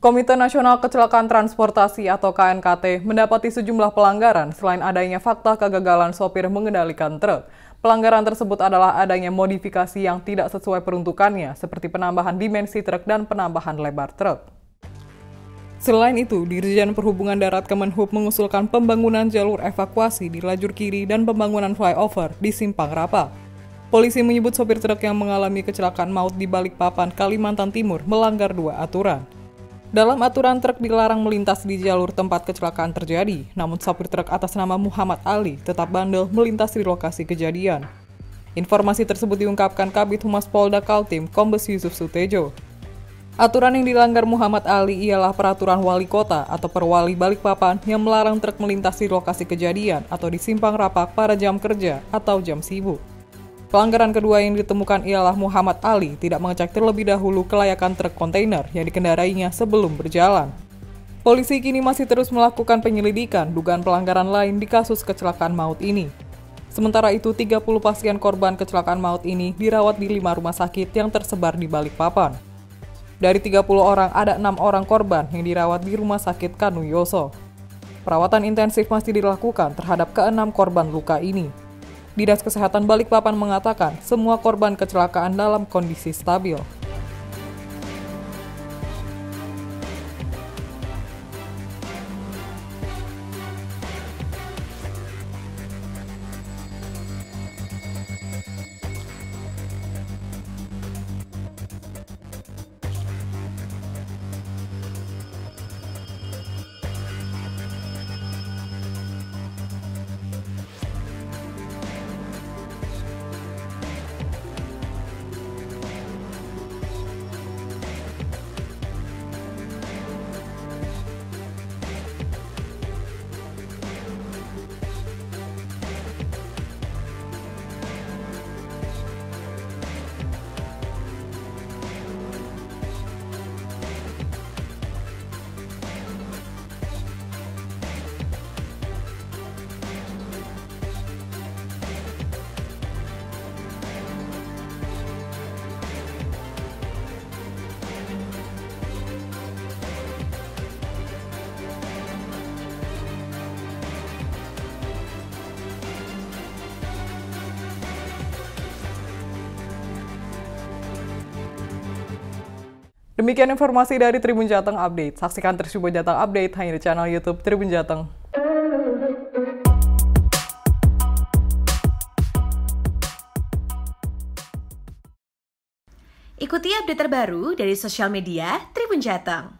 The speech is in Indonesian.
Komite Nasional Kecelakaan Transportasi atau KNKT mendapati sejumlah pelanggaran selain adanya fakta kegagalan sopir mengendalikan truk. Pelanggaran tersebut adalah adanya modifikasi yang tidak sesuai peruntukannya, seperti penambahan dimensi truk dan penambahan lebar truk. Selain itu, Dirjen Perhubungan Darat Kemenhub mengusulkan pembangunan jalur evakuasi di lajur kiri dan pembangunan flyover di Simpang Rapak. Polisi menyebut sopir truk yang mengalami kecelakaan maut di Balikpapan, Kalimantan Timur melanggar dua aturan. Dalam aturan, truk dilarang melintas di jalur tempat kecelakaan terjadi, namun sopir truk atas nama Muhammad Ali tetap bandel melintas di lokasi kejadian. Informasi tersebut diungkapkan Kabid Humas Polda Kaltim, Kombes Yusuf Sutejo. Aturan yang dilanggar Muhammad Ali ialah peraturan wali kota atau perwali Balikpapan yang melarang truk melintas di lokasi kejadian atau di Simpang Rapak pada jam kerja atau jam sibuk. Pelanggaran kedua yang ditemukan ialah Muhammad Ali tidak mengecek terlebih dahulu kelayakan truk kontainer yang dikendarainya sebelum berjalan. Polisi kini masih terus melakukan penyelidikan dugaan pelanggaran lain di kasus kecelakaan maut ini. Sementara itu, 30 pasien korban kecelakaan maut ini dirawat di 5 rumah sakit yang tersebar di Balikpapan. Dari 30 orang, ada 6 orang korban yang dirawat di rumah sakit Kanuyoso. Perawatan intensif masih dilakukan terhadap ke-6 korban luka ini. Dinas Kesehatan Balikpapan mengatakan semua korban kecelakaan dalam kondisi stabil. Demikian informasi dari Tribun Jateng Update. Saksikan terus Tribun Jateng Update hanya di channel YouTube Tribun Jateng. Ikuti update terbaru dari sosial media Tribun Jateng.